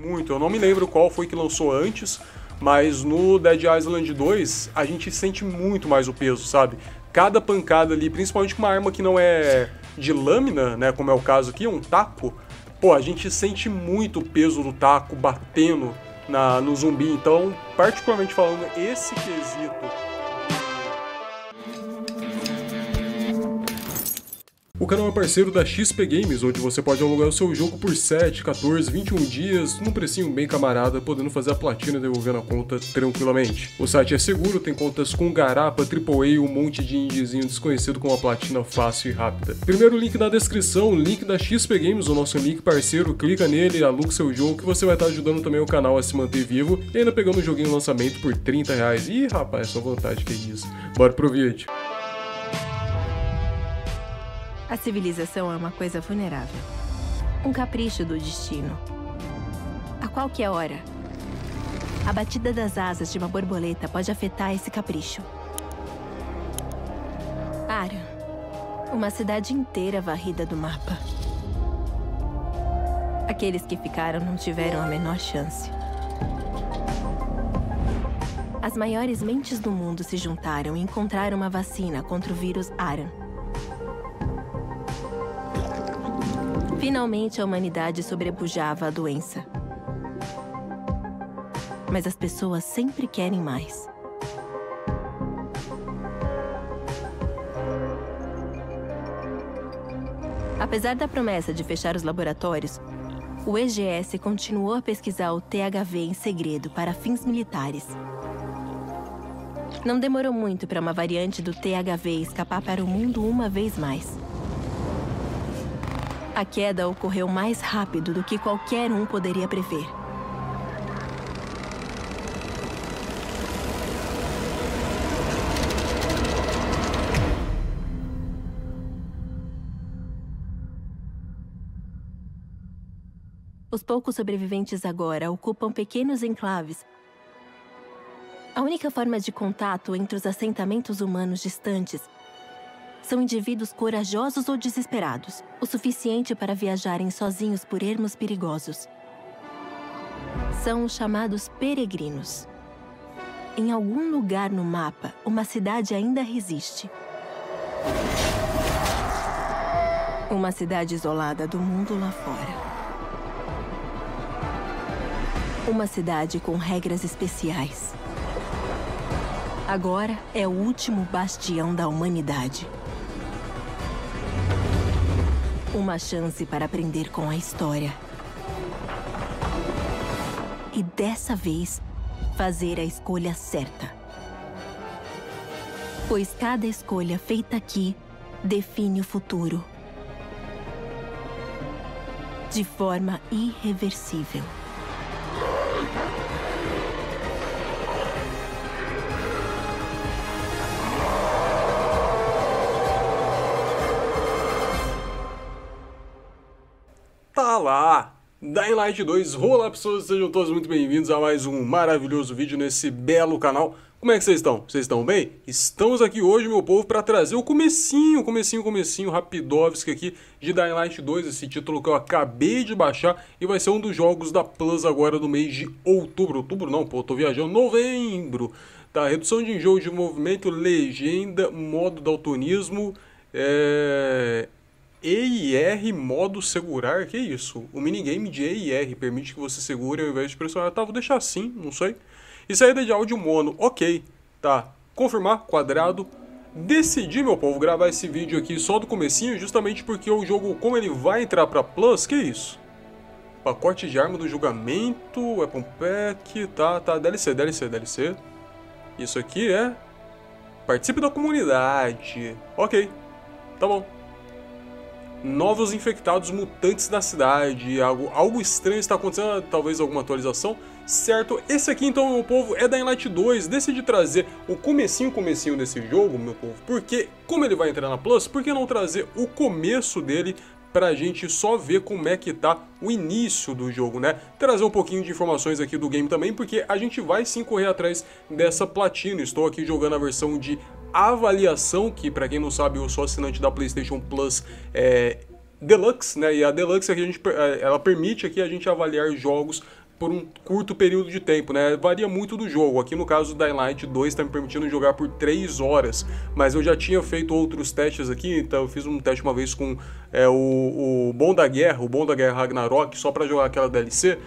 muito. Eu não me lembro qual foi que lançou antes, mas no Dead Island 2 a gente sente muito mais o peso, sabe? Cada pancada ali, principalmente com uma arma que não é de lâmina, né, como é o caso aqui, é um taco, pô, a gente sente muito o peso do taco batendo no zumbi. Então, particularmente falando, esse quesito... O canal é parceiro da XP Games, onde você pode alugar o seu jogo por 7, 14, 21 dias, num precinho bem camarada, podendo fazer a platina e devolvendo a conta tranquilamente. O site é seguro, tem contas com garapa, AAA, um monte de indiezinho desconhecido com uma platina fácil e rápida. Primeiro link na descrição, link da XP Games, o nosso link parceiro, clica nele, aluga seu jogo, que você vai estar ajudando também o canal a se manter vivo, e ainda pegando um joguinho em lançamento por R$30. Ih, rapaz, só vontade que é isso. Bora pro vídeo. A civilização é uma coisa vulnerável, um capricho do destino. A qualquer hora, a batida das asas de uma borboleta pode afetar esse capricho. Para, uma cidade inteira varrida do mapa. Aqueles que ficaram não tiveram a menor chance. As maiores mentes do mundo se juntaram e encontraram uma vacina contra o vírus Aran. Finalmente, a humanidade sobrebujava a doença. Mas as pessoas sempre querem mais. Apesar da promessa de fechar os laboratórios, o EGS continuou a pesquisar o THV em segredo para fins militares. Não demorou muito para uma variante do THV escapar para o mundo uma vez mais. A queda ocorreu mais rápido do que qualquer um poderia prever. Os poucos sobreviventes agora ocupam pequenos enclaves. A única forma de contato entre os assentamentos humanos distantes são indivíduos corajosos ou desesperados, o suficiente para viajarem sozinhos por ermos perigosos. São os chamados peregrinos. Em algum lugar no mapa, uma cidade ainda resiste. Uma cidade isolada do mundo lá fora. Uma cidade com regras especiais. Agora é o último bastião da humanidade. Uma chance para aprender com a história. E dessa vez, fazer a escolha certa. Pois cada escolha feita aqui define o futuro. De forma irreversível. Olá! Dying Light 2, olá pessoas, sejam todos muito bem-vindos a mais um maravilhoso vídeo nesse belo canal. Como é que vocês estão? Vocês estão bem? Estamos aqui hoje, meu povo, para trazer o comecinho rapidovski aqui de Dying Light 2, esse título que eu acabei de baixar e vai ser um dos jogos da Plus agora do mês de outubro. Outubro não, pô, eu tô viajando, novembro. Tá, redução de enjoo de movimento, legenda, modo daltonismo, EIR modo segurar, que isso? O minigame de EIR permite que você segure ao invés de pressionar. Tá, vou deixar assim, não sei. E saída de áudio mono, ok. Tá, confirmar, quadrado. Decidi, meu povo, gravar esse vídeo aqui só do comecinho, justamente porque o jogo, como ele vai entrar pra Plus, que isso? Pacote de arma do julgamento, weapon pack, tá, DLC. Isso aqui é... participe da comunidade. Ok, tá bom. Novos infectados mutantes na cidade, algo estranho está acontecendo, talvez alguma atualização, certo? Esse aqui então, meu povo, é Dying Light 2, decidi trazer o comecinho desse jogo, meu povo, porque como ele vai entrar na Plus, por que não trazer o começo dele pra gente só ver como é que tá o início do jogo, né? Trazer um pouquinho de informações aqui do game também, porque a gente vai sim correr atrás dessa platina. Estou aqui jogando a versão de avaliação, que pra quem não sabe, eu sou assinante da PlayStation Plus Deluxe, né? E a Deluxe aqui ela permite aqui a gente avaliar jogos por um curto período de tempo, né? Varia muito do jogo. Aqui no caso do Dying Light 2 tá me permitindo jogar por 3 horas, mas eu já tinha feito outros testes aqui, então eu fiz um teste uma vez com o Bom da Guerra Ragnarok, só para jogar aquela DLC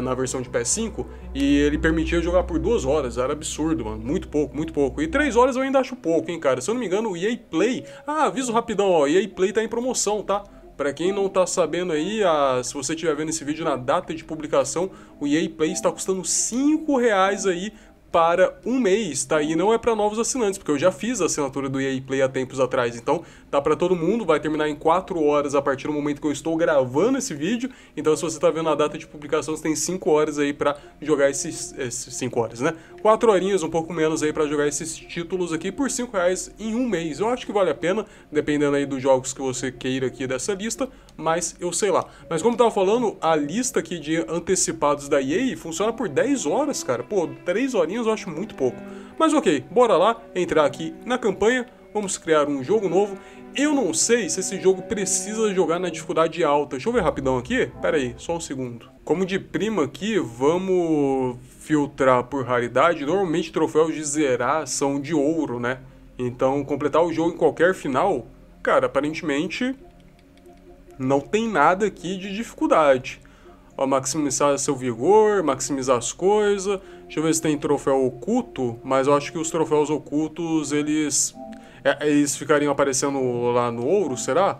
na versão de PS5, e ele permitia jogar por 2 horas, era absurdo, mano, muito pouco, muito pouco. E 3 horas eu ainda acho pouco, hein, cara. Se eu não me engano, o EA Play, aviso rapidão, ó, o EA Play tá em promoção, tá? Pra quem não tá sabendo aí, se você estiver vendo esse vídeo na data de publicação, o EA Play está custando R$5 aí para um mês, tá? E não é para novos assinantes, porque eu já fiz a assinatura do EA Play há tempos atrás, então tá para todo mundo, vai terminar em 4 horas a partir do momento que eu estou gravando esse vídeo, então se você tá vendo a data de publicação, você tem 5 horas aí para jogar esses... 5 horas, né? 4 horinhas, um pouco menos aí para jogar esses títulos aqui por R$5 em um mês. Eu acho que vale a pena, dependendo aí dos jogos que você queira aqui dessa lista, mas eu sei lá. Mas como eu tava falando, a lista aqui de antecipados da EA funciona por 10 horas, cara. Pô, 3 horinhas eu acho muito pouco. Mas ok, bora lá entrar aqui na campanha. Vamos criar um jogo novo. Eu não sei se esse jogo precisa jogar na dificuldade alta. Deixa eu ver rapidão aqui. Pera aí, só um segundo. Como de prima aqui, vamos filtrar por raridade. Normalmente troféus de zerar são de ouro, né? Então completar o jogo em qualquer final, cara, aparentemente não tem nada aqui de dificuldade. Ó, maximizar seu vigor, maximizar as coisas. Deixa eu ver se tem troféu oculto, mas eu acho que os troféus ocultos, eles ficariam aparecendo lá no ouro, será?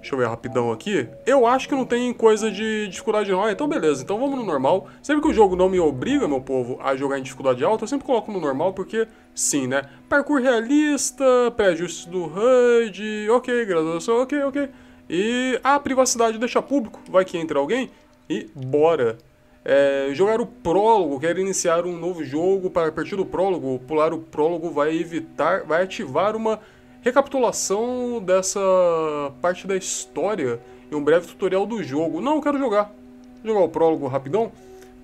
Deixa eu ver rapidão aqui. Eu acho que não tem coisa de dificuldade não. Ah, então beleza, então vamos no normal. Sempre que o jogo não me obriga, meu povo, a jogar em dificuldade alta, eu sempre coloco no normal, porque sim, né? Parkour realista, pré-ajustes do HUD, ok, graduação, ok, ok. E a privacidade deixa público, vai que entra alguém e bora. Jogar o prólogo, quero iniciar um novo jogo, para partir do prólogo, pular o prólogo vai ativar uma recapitulação dessa parte da história e um breve tutorial do jogo. Não, eu quero jogar. Vou jogar o prólogo rapidão,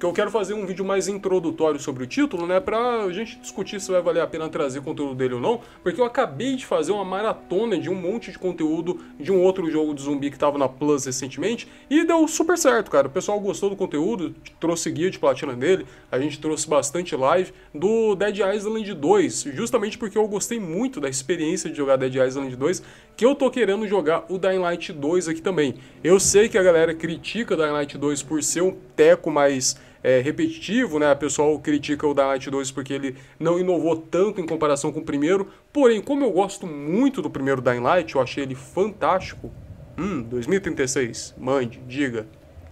que eu quero fazer um vídeo mais introdutório sobre o título, né, pra gente discutir se vai valer a pena trazer conteúdo dele ou não, porque eu acabei de fazer uma maratona de um monte de conteúdo de um outro jogo de zumbi que tava na Plus recentemente, e deu super certo, cara. O pessoal gostou do conteúdo, trouxe guia de platina dele, a gente trouxe bastante live do Dead Island 2, justamente porque eu gostei muito da experiência de jogar Dead Island 2, que eu tô querendo jogar o Dying Light 2 aqui também. Eu sei que a galera critica o Dying Light 2 por ser um teco mais repetitivo, né? O pessoal critica o Dying Light 2 porque ele não inovou tanto em comparação com o primeiro, porém, como eu gosto muito do primeiro Dying Light, eu achei ele fantástico. 2036, mande, diga.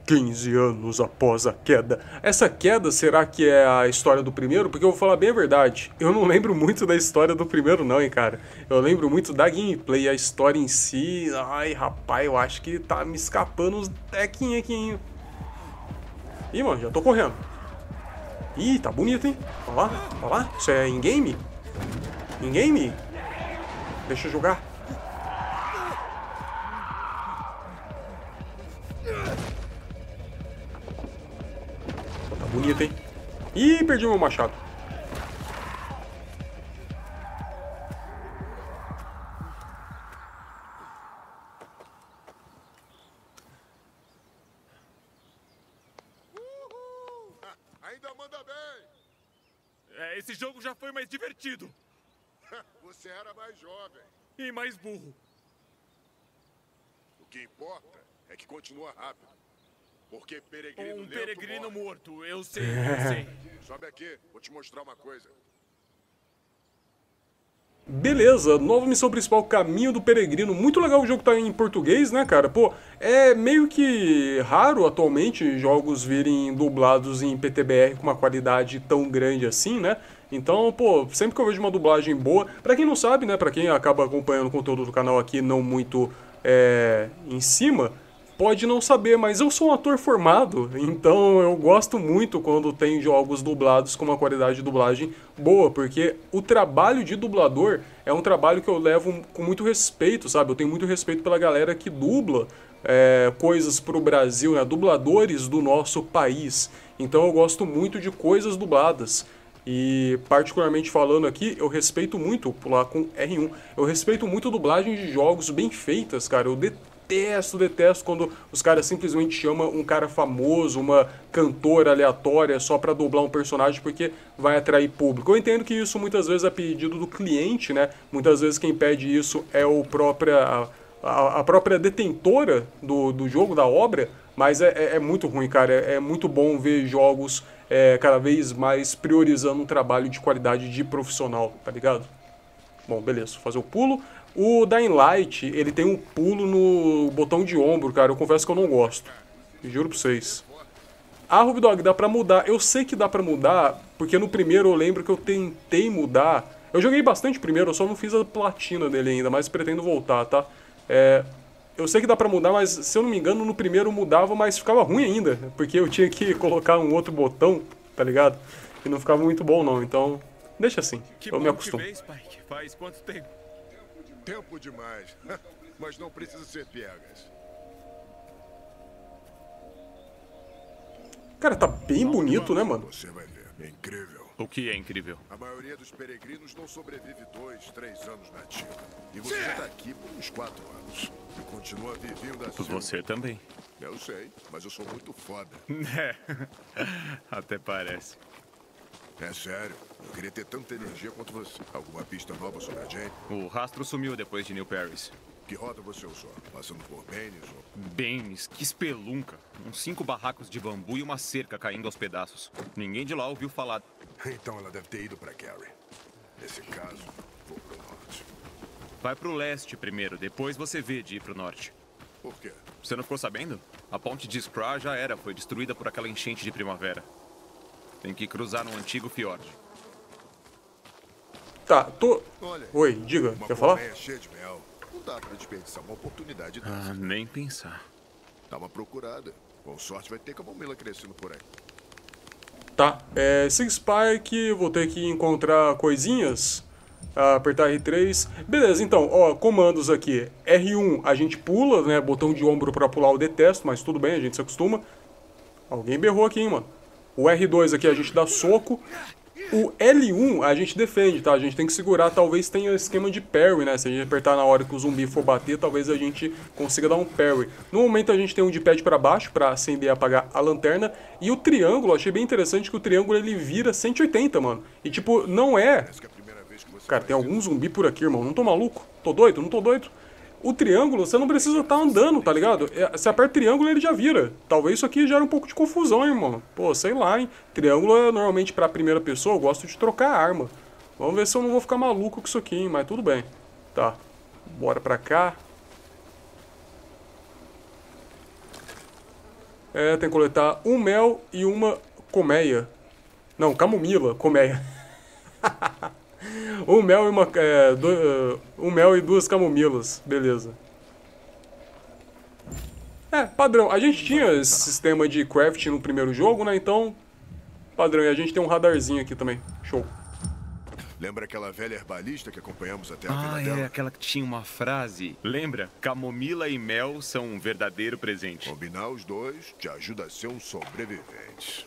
15 anos após a queda. Essa queda, será que é a história do primeiro? Porque eu vou falar bem a verdade, eu não lembro muito da história do primeiro não, hein, cara. Eu lembro muito da gameplay, a história em si... Ai, rapaz, eu acho que tá me escapando uns tequinhos aqui. Ih, mano, já tô correndo. Ih, tá bonito, hein? Olha lá, olha lá. Isso é in-game? In-game? Deixa eu jogar. Bonito, hein? Ih, perdi meu machado. Ainda manda bem. Esse jogo já foi mais divertido. Você era mais jovem. E mais burro. O que importa é que continua rápido. Porque peregrino um peregrino morto, eu sei, eu sei. Sobe aqui, vou te mostrar uma coisa. Beleza, nova missão principal, Caminho do Peregrino. Muito legal o jogo tá em português, né, cara? Pô, é meio que raro atualmente jogos virem dublados em PTBR com uma qualidade tão grande assim, né? Então, pô, sempre que eu vejo uma dublagem boa... Pra quem não sabe, né, pra quem acaba acompanhando o conteúdo do canal aqui não muito em cima... Pode não saber, mas eu sou um ator formado, então eu gosto muito quando tem jogos dublados com uma qualidade de dublagem boa, porque o trabalho de dublador é um trabalho que eu levo com muito respeito, sabe? Eu tenho muito respeito pela galera que dubla coisas pro Brasil, né? Dubladores do nosso país. Então eu gosto muito de coisas dubladas. E particularmente falando aqui, eu respeito muito, pular com R1, eu respeito muito dublagens de jogos bem feitas, cara. Eu detesto detesto quando os caras simplesmente chamam um cara famoso, uma cantora aleatória só pra dublar um personagem porque vai atrair público. Eu entendo que isso muitas vezes é pedido do cliente, né? Muitas vezes quem pede isso é o própria detentora do jogo, da obra, mas é muito ruim, cara. É muito bom ver jogos cada vez mais priorizando um trabalho de qualidade de profissional, tá ligado? Bom, beleza, vou fazer o pulo. O Dying Light, ele tem um pulo no botão de ombro, cara. Eu confesso que eu não gosto, eu juro pra vocês. Ah, RubDog, dá pra mudar. Eu sei que dá pra mudar, porque no primeiro eu lembro que eu tentei mudar. Eu joguei bastante primeiro, eu só não fiz a platina dele ainda, mas pretendo voltar, tá? Eu sei que dá pra mudar, mas se eu não me engano no primeiro eu mudava, mas ficava ruim ainda, porque eu tinha que colocar um outro botão, tá ligado? E não ficava muito bom não, então deixa assim, eu me acostumo. Faz quanto tempo? Tempo demais, mas não precisa ser piegas. Cara, tá bem bonito, né, mano? Você vai ver, é incrível. O que é incrível? A maioria dos peregrinos não sobrevive 2, 3 anos na ativa. E você tá aqui por uns 4 anos. E continua vivendo assim. Você também. Eu sei, mas eu sou muito foda. É, até parece. É sério, eu queria ter tanta energia quanto você. Alguma pista nova sobre a Jane? O rastro sumiu depois de New Paris. Que rota você usou? Passando por Baines ou... Baines? Que espelunca. Uns 5 barracos de bambu e uma cerca caindo aos pedaços. Ninguém de lá ouviu falar. Então ela deve ter ido pra Kerry. Nesse caso, vou pro norte. Vai pro leste primeiro, depois você vê de ir pro norte. Por quê? Você não ficou sabendo? A ponte de Sprar já era, foi destruída por aquela enchente de primavera. Tem que cruzar um antigo fiord. Tá, tô... Oi, diga, quer falar? Não dá pra desperdiçar uma oportunidade dessa. Ah, nem pensar. Dá uma procurada. Com sorte vai ter camomila crescendo por aí. Tá, Six Spike, vou ter que encontrar coisinhas. Apertar R3. Beleza, então, ó, comandos aqui. R1 a gente pula, né? Botão de ombro pra pular eu detesto, mas tudo bem, a gente se acostuma. Alguém berrou aqui, hein, mano. O R2 aqui a gente dá soco. O L1 a gente defende, tá? A gente tem que segurar, talvez tenha esquema de parry, né? Se a gente apertar na hora que o zumbi for bater, talvez a gente consiga dar um parry. No momento a gente tem um de pad pra baixo, pra acender e apagar a lanterna. E o triângulo, achei bem interessante que o triângulo ele vira 180, mano. E tipo, não é... Cara, tem algum zumbi por aqui, irmão. Não tô maluco? Tô doido? Não tô doido? O triângulo, você não precisa estar andando, tá ligado? Você aperta o triângulo ele já vira. Talvez isso aqui gere um pouco de confusão, hein, irmão. Pô, sei lá, hein. Triângulo é normalmente pra primeira pessoa, eu gosto de trocar a arma. Vamos ver se eu não vou ficar maluco com isso aqui, hein, mas tudo bem. Tá, bora pra cá. Tem que coletar um mel e uma colmeia. Não, camomila, colmeia. Um mel e uma... um mel e 2 camomilas. Beleza. Padrão. A gente tinha esse sistema de crafting no primeiro jogo, né? Então, padrão. E a gente tem um radarzinho aqui também. Show. Lembra aquela velha herbalista que acompanhamos até a vida dela? Aquela que tinha uma frase. Lembra? Camomila e mel são um verdadeiro presente. Combinar os dois te ajuda a ser um sobrevivente.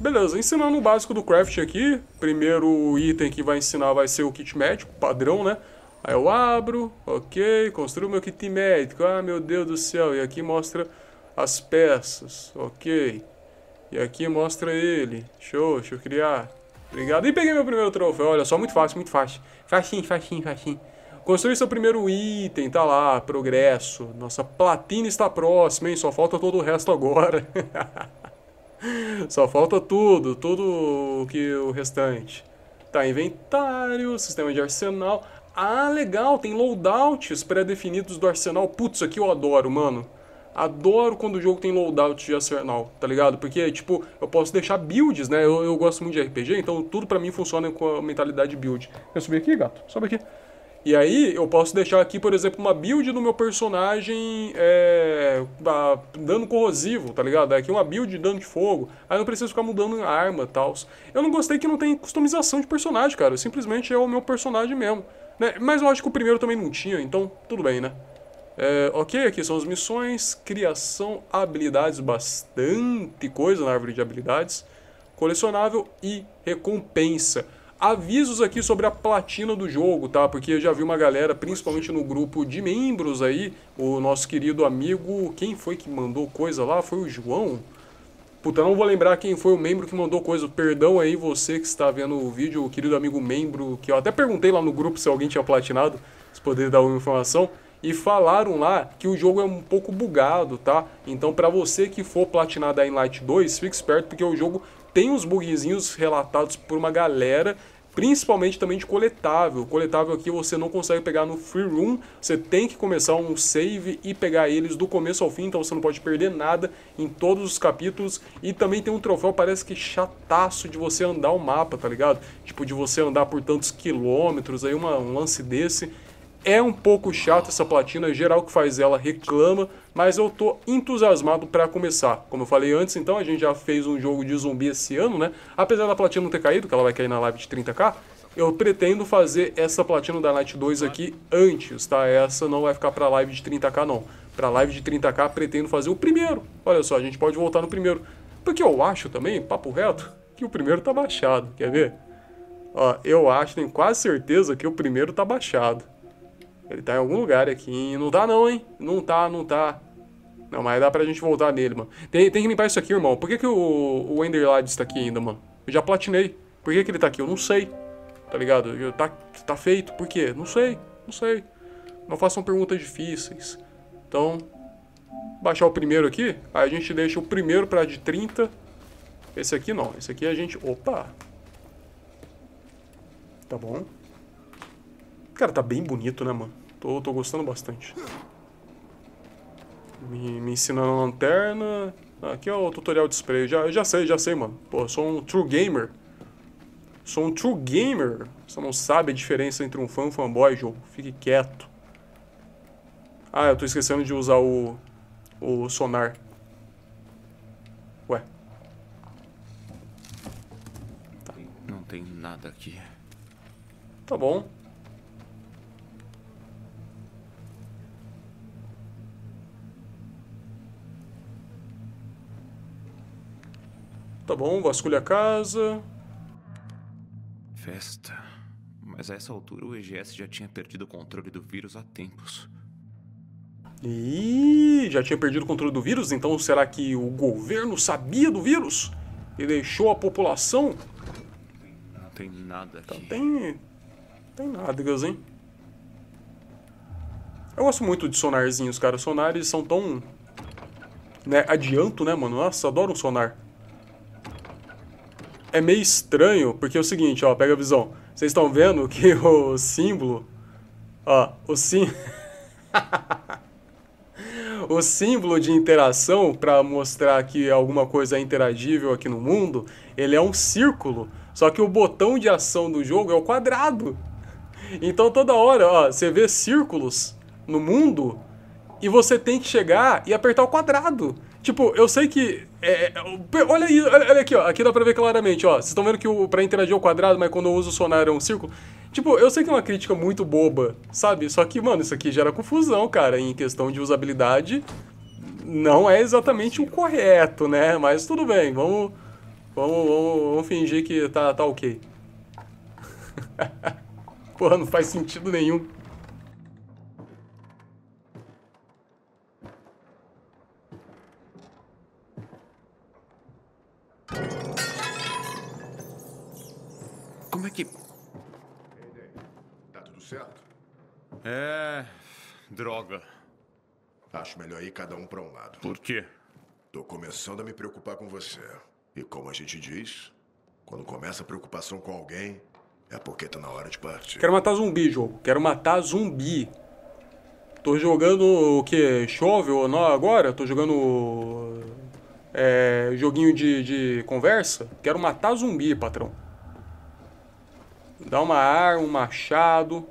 Beleza, ensinando o básico do crafting aqui. Primeiro item que vai ensinar vai ser o kit médico, padrão, né? Aí eu abro, ok, construo meu kit médico. Ah, meu Deus do céu, e aqui mostra as peças, ok. E aqui mostra ele, show, deixa eu criar. Obrigado, e peguei meu primeiro troféu, olha só, muito fácil, muito fácil. Facinho, facinho, facinho. Construir seu primeiro item, tá lá, progresso. Nossa, platina está próxima, hein, só falta todo o resto agora. Só falta tudo que o restante. Tá, inventário, sistema de arsenal. Ah, legal, tem loadouts pré-definidos do arsenal. Putz, isso aqui eu adoro, mano. Adoro quando o jogo tem loadout de arsenal, tá ligado? Porque, tipo, eu posso deixar builds, né? Eu gosto muito de RPG, então tudo pra mim funciona com a mentalidade build. Eu subi aqui, gato? Sobe aqui. E aí eu posso deixar aqui, por exemplo, uma build do meu personagem dano corrosivo, tá ligado? Aqui uma build de dano de fogo. Aí eu não preciso ficar mudando a arma e tal. Eu não gostei que não tem customização de personagem, cara. Simplesmente é o meu personagem mesmo, né? Mas eu acho que o primeiro também não tinha, então tudo bem, né? Ok, aqui são as missões. Criação, habilidades, bastante coisa na árvore de habilidades. Colecionável e recompensa. Avisos aqui sobre a platina do jogo, tá? Porque eu já vi uma galera, principalmente no grupo de membros aí, o nosso querido amigo, quem foi que mandou coisa lá? Foi o João? Puta, não vou lembrar quem foi o membro que mandou coisa. Perdão aí você que está vendo o vídeo, o querido amigo membro, que eu até perguntei lá no grupo se alguém tinha platinado, se poder dar uma informação. E falaram lá que o jogo é um pouco bugado, tá? Então pra você que for platinar Dying Light 2, fique esperto porque o jogo tem uns bugzinhos relatados por uma galera, principalmente também de coletável. Coletável aqui você não consegue pegar no free room, você tem que começar um save e pegar eles do começo ao fim, então você não pode perder nada em todos os capítulos. E também tem um troféu, parece que chataço, de você andar o mapa, tá ligado? Tipo, de você andar por tantos quilômetros, aí um lance desse. É um pouco chato essa platina, geral que faz ela reclama, mas eu tô entusiasmado pra começar. Como eu falei antes, então, a gente já fez um jogo de zumbi esse ano, né? Apesar da platina não ter caído, que ela vai cair na live de 30k, eu pretendo fazer essa platina da Night 2 aqui antes, tá? Essa não vai ficar pra live de 30k, não. Pra live de 30k, pretendo fazer o primeiro. Olha só, a gente pode voltar no primeiro. Porque eu acho também, papo reto, que o primeiro tá baixado, quer ver? Ó, eu acho, tenho quase certeza que o primeiro tá baixado. Ele tá em algum lugar aqui, não tá não, hein? Não tá. Não, mas dá pra gente voltar nele, mano. Tem que limpar isso aqui, irmão. Por que o Enderlad está aqui ainda, mano? Eu já platinei. Por que ele tá aqui? Eu não sei. Tá ligado? Tá feito. Por quê? Não sei. Não façam perguntas difíceis. Então, baixar o primeiro aqui. Aí a gente deixa o primeiro pra de 30. Esse aqui não. Esse aqui a gente... Opa! Tá bom. Cara, tá bem bonito, né, mano? Tô gostando bastante. Me ensinando a lanterna. Aqui é o tutorial de spray. Eu já sei, mano. Pô, eu sou um true gamer. Você não sabe a diferença entre um fã e um fanboy, jogo. Fique quieto. Ah, eu tô esquecendo de usar o sonar. Ué. Tá. Não tem nada aqui. Tá bom. Tá bom, vasculha a casa. Festa. Mas a essa altura o EGS já tinha perdido o controle do vírus há tempos. Ih, já tinha perdido o controle do vírus? Então será que o governo sabia do vírus? E deixou a população? Não tem nada aqui. Tem nádegas, hein? Eu gosto muito de sonarzinhos, cara. Sonares são tão... né, adianto, né, mano? Nossa, adoro um sonar. É meio estranho, porque é o seguinte, ó, pega a visão. Vocês estão vendo que o símbolo, ó, o símbolo de interação, para mostrar que alguma coisa é interagível aqui no mundo, ele é um círculo, só que o botão de ação do jogo é o quadrado. Então toda hora, ó, você vê círculos no mundo e você tem que chegar e apertar o quadrado. Tipo, eu sei que... olha aí, olha aqui, ó. Aqui dá pra ver claramente, ó. Vocês estão vendo que pra interagir é o quadrado, mas quando eu uso o sonar é um círculo. Tipo, eu sei que é uma crítica muito boba, sabe? Só que, mano, isso aqui gera confusão, cara. Em questão de usabilidade, não é exatamente o correto, né? Mas tudo bem, vamos fingir que tá ok. Porra, não faz sentido nenhum. Como é que... Tá tudo certo? É... droga. Acho melhor ir cada um pra um lado. Por quê? Tô começando a me preocupar com você. E como a gente diz, quando começa a preocupação com alguém, é porque tá na hora de partir. Quero matar zumbi, jogo. Quero matar zumbi. Tô jogando o quê? Chove ou não agora? Tô jogando... joguinho de conversa. Quero matar zumbi, patrão. Dá uma arma, um machado.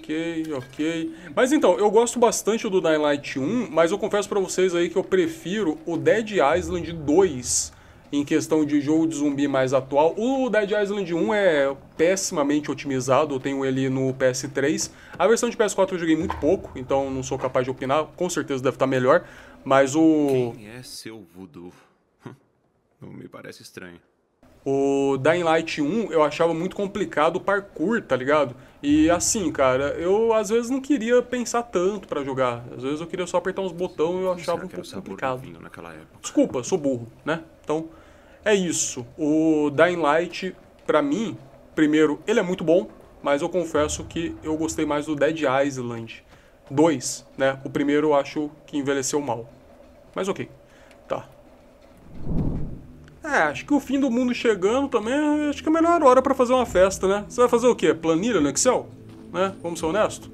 Ok. Mas então, eu gosto bastante do Dying Light 1, mas eu confesso pra vocês aí que eu prefiro o Dead Island 2 em questão de jogo de zumbi mais atual. O Dead Island 1 é pessimamente otimizado, eu tenho ele no PS3. A versão de PS4 eu joguei muito pouco, então não sou capaz de opinar, com certeza deve estar melhor. Mas o... Quem é seu voodoo? Não me parece estranho. O Dying Light 1 eu achava muito complicado o parkour, tá ligado? E assim, cara, eu às vezes não queria pensar tanto pra jogar. Às vezes eu queria só apertar uns botões e eu achava um pouco complicado. Desculpa, sou burro, né? Então, é isso. O Dying Light, pra mim, primeiro, ele é muito bom, mas eu confesso que eu gostei mais do Dead Island 2, né? O primeiro eu acho que envelheceu mal. Mas ok, tá. É, acho que o fim do mundo chegando também, acho que é a melhor hora pra fazer uma festa, né? Você vai fazer o quê? Planilha no Excel? Né? Vamos ser honestos?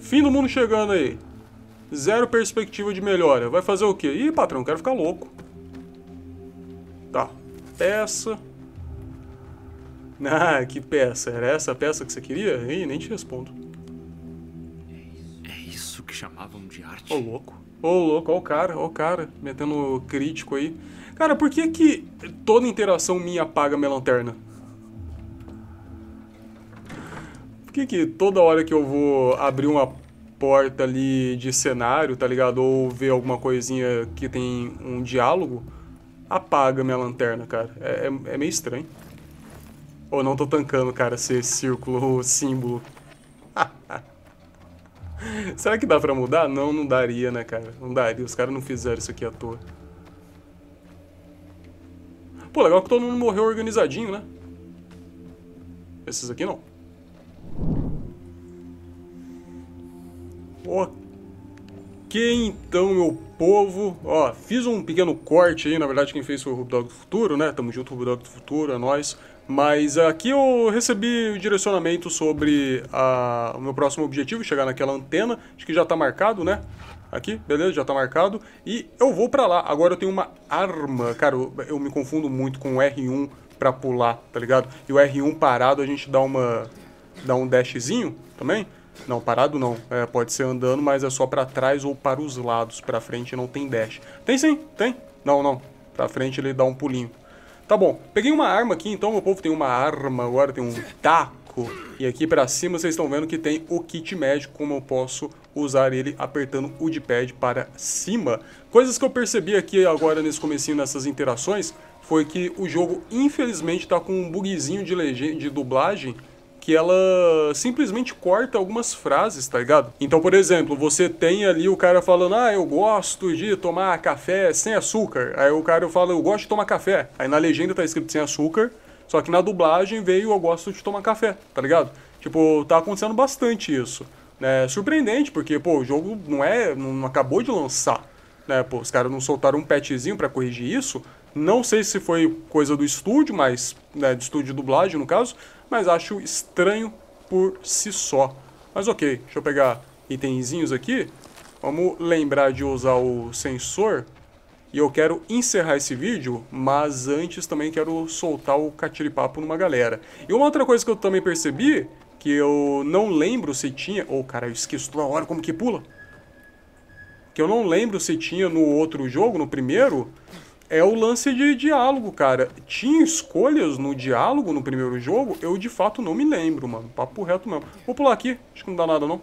Fim do mundo chegando aí. Zero perspectiva de melhora. Vai fazer o quê? Ih, patrão, quero ficar louco. Tá. Peça. Ah, que peça? Era essa a peça que você queria? Ih, nem te respondo. É isso que chamavam de arte. Ô, louco. Ô, louco, ó o cara, metendo crítico aí. Cara, por que que toda interação minha apaga minha lanterna? Por que que toda hora que eu vou abrir uma porta ali de cenário, tá ligado? Ou ver alguma coisinha que tem um diálogo, apaga minha lanterna, cara. É meio estranho. Ou não tô tancando, cara, esse círculo ou símbolo. Será que dá pra mudar? Não, não daria, né, cara? Não daria, os caras não fizeram isso aqui à toa. Pô, legal que todo mundo morreu organizadinho, né? Esses aqui não. Ok, então, meu povo. Ó, fiz um pequeno corte aí, na verdade quem fez foi o RubDog do Futuro, né? Tamo junto, RubDog do Futuro, é nóis. Mas aqui eu recebi o direcionamento sobre o meu próximo objetivo, chegar naquela antena. Acho que já tá marcado, né? Aqui, beleza, já tá marcado. E eu vou pra lá. Agora eu tenho uma arma. Cara, eu me confundo muito com o R1 pra pular, tá ligado? E o R1 parado a gente dá um dashzinho também. Não, parado não. É, pode ser andando, mas é só pra trás ou para os lados. Pra frente não tem dash. Tem sim, tem. Não, não. Pra frente ele dá um pulinho. Tá bom, peguei uma arma aqui, então, meu povo, tem uma arma agora, tem um taco. E aqui pra cima vocês estão vendo que tem o kit médico, como eu posso usar ele apertando o D-pad para cima. Coisas que eu percebi aqui agora nesse comecinho, nessas interações, foi que o jogo, infelizmente, tá com um bugzinho de dublagem, que ela simplesmente corta algumas frases, tá ligado? Então, por exemplo, você tem ali o cara falando, ah, eu gosto de tomar café sem açúcar. Aí o cara fala, eu gosto de tomar café. Aí na legenda tá escrito sem açúcar, só que na dublagem veio, eu gosto de tomar café, tá ligado? Tipo, tá acontecendo bastante isso. É surpreendente, porque, pô, o jogo não acabou de lançar, né? Pô, os caras não soltaram um patchzinho pra corrigir isso. Não sei se foi coisa do estúdio, mas, né, do estúdio de dublagem, no caso, mas acho estranho por si só. Mas ok, deixa eu pegar itenzinhos aqui. Vamos lembrar de usar o sensor. E eu quero encerrar esse vídeo, mas antes também quero soltar o catiripapo numa galera. E uma outra coisa que eu também percebi, que eu não lembro se tinha... Oh, cara, eu esqueço toda hora como que pula. Que eu não lembro se tinha no outro jogo, no primeiro... É o lance de diálogo, cara. Tinha escolhas no diálogo no primeiro jogo? Eu, de fato, não me lembro, mano. Papo reto mesmo. Vou pular aqui. Acho que não dá nada, não.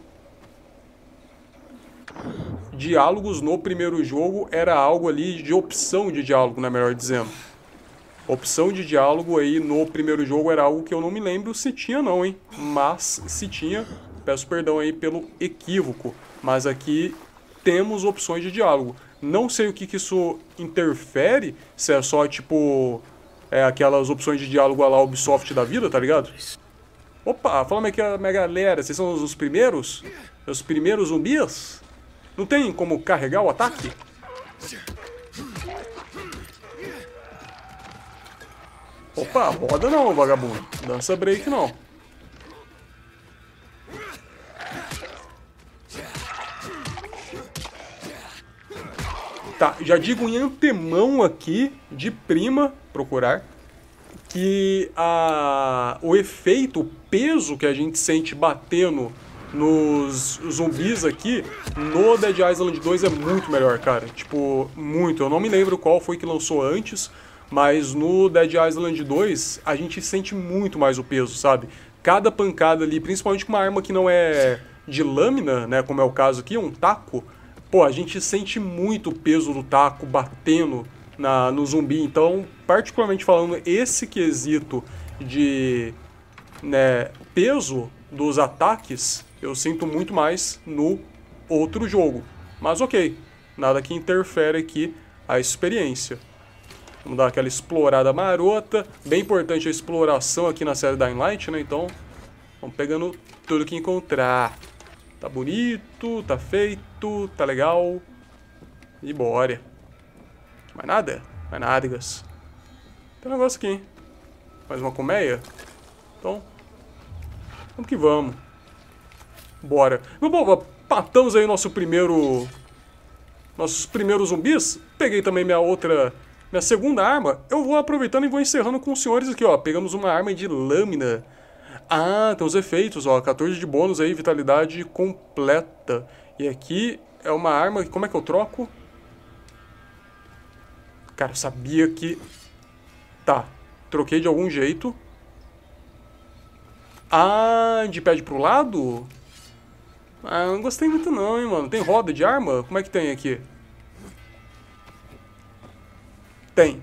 Diálogos no primeiro jogo era algo ali de opção de diálogo, né? Melhor dizendo. Opção de diálogo aí no primeiro jogo era algo que eu não me lembro se tinha, não, hein? Mas, se tinha, peço perdão aí pelo equívoco. Mas aqui temos opções de diálogo. Não sei o que isso interfere, se é só, tipo, aquelas opções de diálogo à la Ubisoft da vida, tá ligado? Opa, fala aqui, minha galera, vocês são os primeiros? Os primeiros zumbis? Não tem como carregar o ataque? Opa, roda não, vagabundo. Dança break não. Tá, já digo em antemão aqui, de prima, procurar, que o efeito, o peso que a gente sente batendo nos zumbis aqui, no Dead Island 2 é muito melhor, cara. Tipo, muito. Eu não me lembro qual foi que lançou antes, mas no Dead Island 2 a gente sente muito mais o peso, sabe? Cada pancada ali, principalmente com uma arma que não é de lâmina, né, como é o caso aqui, um taco. Pô, a gente sente muito o peso do taco batendo no zumbi. Então, particularmente falando, esse quesito de peso dos ataques, eu sinto muito mais no outro jogo. Mas ok, nada que interfere aqui a experiência. Vamos dar aquela explorada marota. Bem importante a exploração aqui na série Dying Light, né? Então, vamos pegando tudo que encontrar. Tá bonito, tá feito, tá legal. E bora. Mais nada? Mais nádegas. Tem um negócio aqui, hein? Mais uma colmeia? Então, vamos que vamos. Bora. Bom, matamos aí nosso primeiro... Nossos primeiros zumbis. Peguei também minha segunda arma. Eu vou aproveitando e vou encerrando com os senhores aqui, ó. Pegamos uma arma de lâmina. Ah, tem os efeitos, ó. 14 de bônus aí, vitalidade completa. E aqui é uma arma... Como é que eu troco? Cara, eu sabia que... Tá, troquei de algum jeito. Ah, de pé de pro lado? Ah, não gostei muito não, hein, mano. Tem roda de arma? Como é que tem aqui?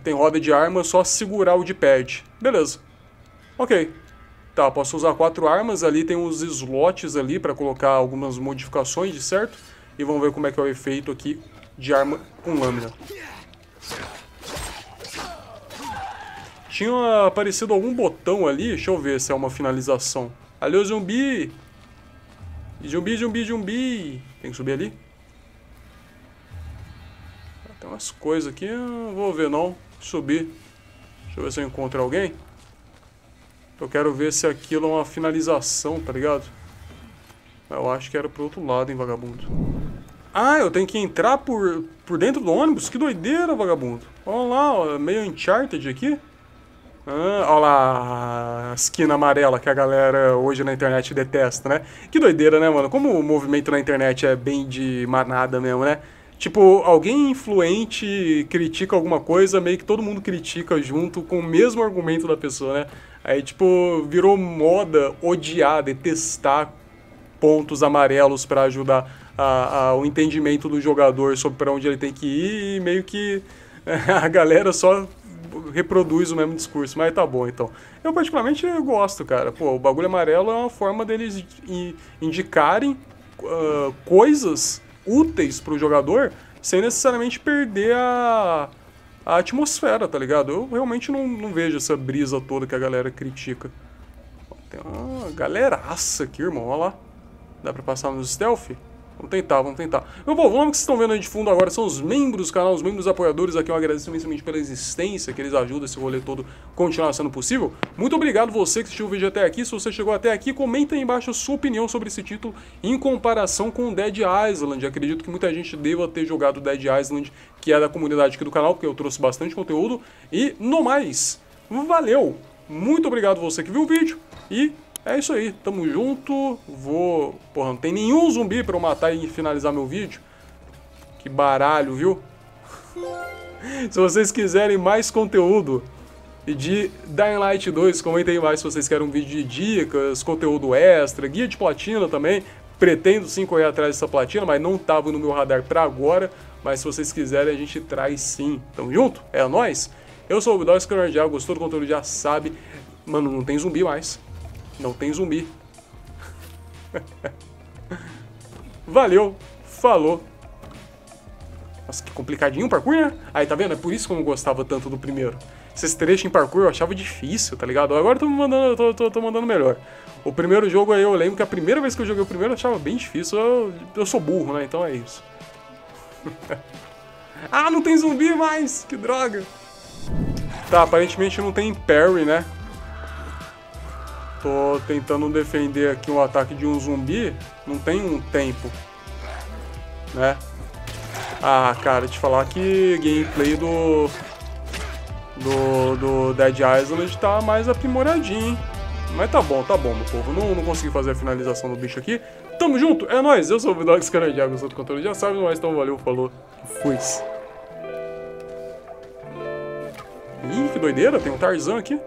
Tem roda de arma, só segurar o de pad. Beleza. Ok. Tá, posso usar 4 armas ali, tem uns slots ali pra colocar algumas modificações, de certo? E vamos ver como é que é o efeito aqui de arma com lâmina. Tinha aparecido algum botão ali. Deixa eu ver se é uma finalização. Ali o zumbi. Zumbi, zumbi, zumbi. Tem que subir ali. Tem umas coisas aqui. Não vou ver não. Subir. Deixa eu ver se eu encontro alguém. Eu quero ver se aquilo é uma finalização, tá ligado? Eu acho que era pro outro lado, hein, vagabundo. Ah, eu tenho que entrar por dentro do ônibus? Que doideira, vagabundo. Olha lá, ó, meio Uncharted aqui. Ah, olha lá a esquina amarela que a galera hoje na internet detesta, né? Que doideira, né, mano? Como o movimento na internet é bem de manada mesmo, né? Tipo, alguém influente critica alguma coisa, meio que todo mundo critica junto com o mesmo argumento da pessoa, né? Aí, tipo, virou moda odiar, detestar pontos amarelos pra ajudar o entendimento do jogador sobre pra onde ele tem que ir e meio que a galera só... reproduz o mesmo discurso, mas tá bom então. Eu particularmente gosto, cara. Pô, o bagulho amarelo é uma forma deles indicarem coisas úteis pro jogador sem necessariamente perder a atmosfera, tá ligado? Eu realmente não vejo essa brisa toda que a galera critica. Tem uma galeraça aqui, irmão, olha lá. Dá pra passar nos stealth? Vamos tentar, vamos tentar. Meu povo, vamos que vocês estão vendo aí de fundo agora são os membros do canal, os membros apoiadores aqui. Eu agradeço imensamente pela existência, que eles ajudam esse rolê todo continuar sendo possível. Muito obrigado você que assistiu o vídeo até aqui. Se você chegou até aqui, comenta aí embaixo a sua opinião sobre esse título em comparação com Dead Island. Eu acredito que muita gente deva ter jogado Dead Island, que é da comunidade aqui do canal, porque eu trouxe bastante conteúdo. E no mais, valeu! Muito obrigado você que viu o vídeo e... é isso aí, tamo junto, vou... Porra, não tem nenhum zumbi pra eu matar e finalizar meu vídeo. Que baralho, viu? Se vocês quiserem mais conteúdo de Dying Light 2, comentem aí mais se vocês querem um vídeo de dicas, conteúdo extra, guia de platina também. Pretendo sim correr atrás dessa platina, mas não tava no meu radar pra agora. Mas se vocês quiserem, a gente traz sim. Tamo junto? É nóis? Eu sou o RubDog, que é o Nerd A, gostou do conteúdo, já sabe. Mano, não tem zumbi mais. Não tem zumbi. Valeu. Falou. Nossa, que complicadinho o parkour, né? Aí, tá vendo? É por isso que eu não gostava tanto do primeiro. Esses trechos em parkour eu achava difícil, tá ligado? Agora eu tô mandando melhor. O primeiro jogo aí, eu lembro que a primeira vez que eu joguei o primeiro eu achava bem difícil. Eu sou burro, né? Então é isso. Ah, não tem zumbi mais! Que droga! Tá, aparentemente não tem parry, né? Tô tentando defender aqui o ataque de um zumbi. Não tem um tempo, né? Ah, cara, te falar que gameplay do Dead Island tá mais aprimoradinho, hein? Mas tá bom, meu povo. Não consegui fazer a finalização do bicho aqui. Tamo junto, é nóis. Eu sou o RubDog, que é o Nerd A, gostou do conteúdo, já sabe, mas então valeu, falou, fui. Ih, que doideira, tem um Tarzan aqui.